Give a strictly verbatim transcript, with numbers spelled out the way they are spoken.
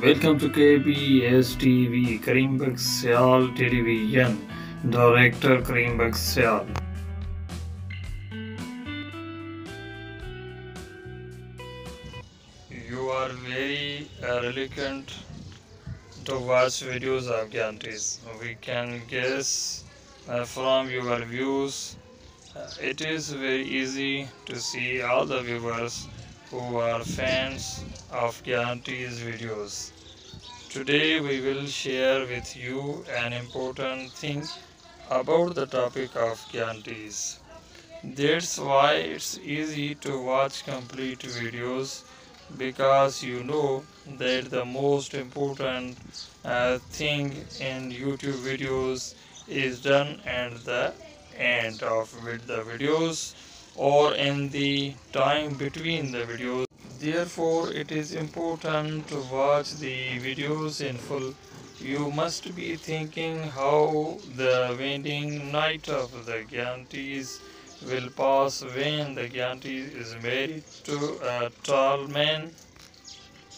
Welcome to K B S T V. Kareem Baghshal Television Director Kareem Baghshal. You are very reluctant to watch videos of aunties. We can guess uh, from your views. Uh, it is very easy to see all the viewers who are fans of aunties videos. Today we will share with you an important thing about the topic of aunties. That's why it's easy to watch complete videos, because you know that the most important uh, thing in YouTube videos is done at the end of with the videos or in the time between the videos. Therefore, it is important to watch the videos in full. You must be thinking how the waning night of the aunties will pass when the auntie is married to a tall man